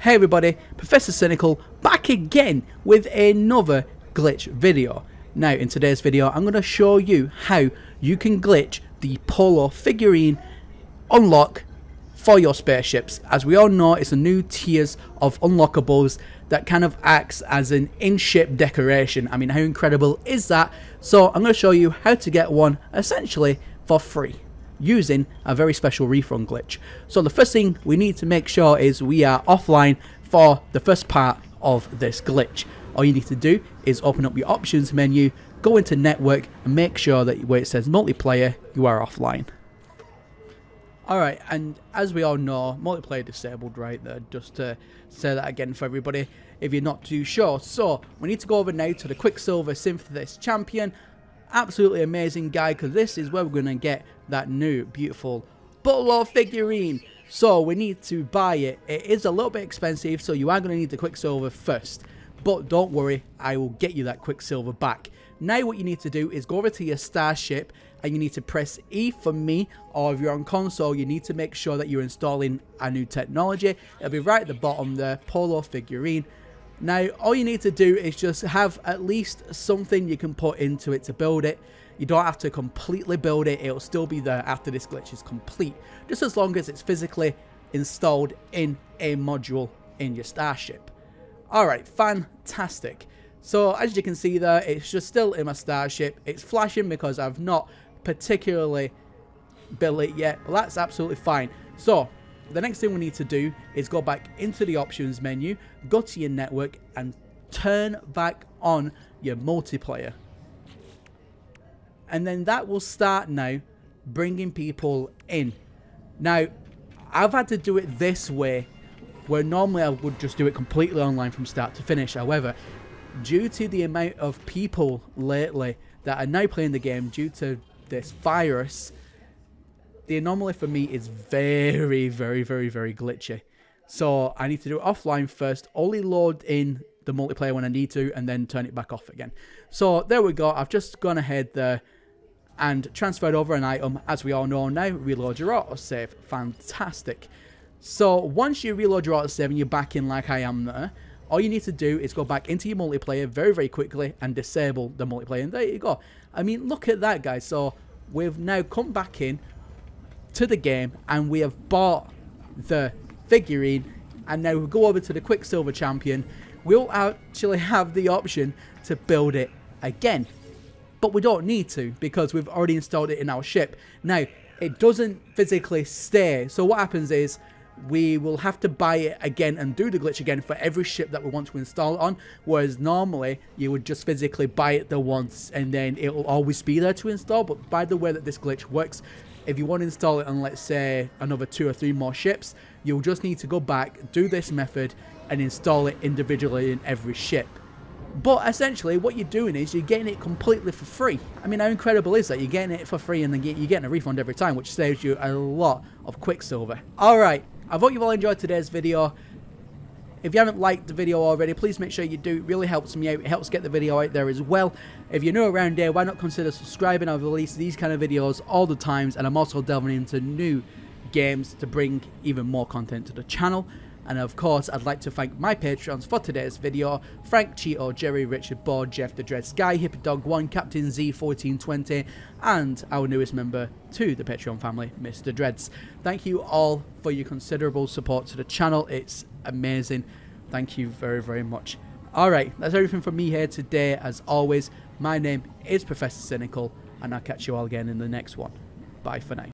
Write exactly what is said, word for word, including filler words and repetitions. Hey everybody, Professor Cynical back again with another glitch video. Now in today's video I'm going to show you how you can glitch the polo figurine unlock for your spaceships. As we all know, it's a new tiers of unlockables that kind of acts as an in-ship decoration. I mean, how incredible is that? So I'm going to show you how to get one essentially for free, using a very special refund glitch. So the first thing we need to make sure is we are offline for the first part of this glitch. All you need to do is open up your options menu, go into network, and make sure that where it says multiplayer, you are offline. Alright, and as we all know, multiplayer disabled right there, just to say that again for everybody if you're not too sure. So we need to go over now to the Quicksilver Synthesis Champion. Absolutely amazing guy, because this is where we're going to get that new beautiful polo figurine. So we need to buy it. It is a little bit expensive, so you are going to need the Quicksilver first, but don't worry, I will get you that Quicksilver back. Now what you need to do is go over to your starship and you need to press E for me, or if you're on console you need to make sure that you're installing a new technology. It'll be right at the bottom there, polo figurine. Now all you need to do is just have at least something you can put into it to build it. You don't have to completely build it, it'll still be there after this glitch is complete, just as long as it's physically installed in a module in your starship. Alright, fantastic. So as you can see there, it's just still in my starship. It's flashing because I've not particularly built it yet, but that's absolutely fine. So the next thing we need to do is go back into the options menu, go to your network, and turn back on your multiplayer. And then that will start now bringing people in. Now, I've had to do it this way, where normally I would just do it completely online from start to finish. However, due to the amount of people lately that are now playing the game due to this virus, the anomaly for me is very, very, very, very glitchy. So I need to do it offline first, only load in the multiplayer when I need to, and then turn it back off again. So there we go. I've just gone ahead there and transferred over an item. As we all know now, reload your autosave. Fantastic. So once you reload your autosave and you're back in like I am there, all you need to do is go back into your multiplayer very, very quickly and disable the multiplayer. And there you go. I mean, look at that, guys. So we've now come back in to the game and we have bought the figurine, and now we'll go over to the Quicksilver Champion. We'll actually have the option to build it again, but we don't need to because we've already installed it in our ship. Now it doesn't physically stay, so what happens is we will have to buy it again and do the glitch again for every ship that we want to install it on, whereas normally you would just physically buy it the once and then it will always be there to install. But by the way that this glitch works, if you want to install it on, let's say, another two or three more ships, you'll just need to go back, do this method, and install it individually in every ship. But essentially, what you're doing is you're getting it completely for free. I mean, how incredible is that? You're getting it for free, and then you're getting a refund every time, which saves you a lot of Quicksilver. All right, I hope you've all enjoyed today's video. If you haven't liked the video already, please make sure you do. It really helps me out. It helps get the video out there as well. If you're new around here, why not consider subscribing? I release these kind of videos all the times, and I'm also delving into new games to bring even more content to the channel. And of course, I'd like to thank my patrons for today's video: Frank, Cheeto, Jerry, Richard, Board, Jeff, The Dread, Sky, Hippodog one, Captain Z, fourteen twenty, and our newest member to the Patreon family, Mister Dreads. Thank you all for your considerable support to the channel. It's amazing. Thank you very, very much. All right, that's everything from me here today. As always, my name is Professor Cynical, and I'll catch you all again in the next one. Bye for now.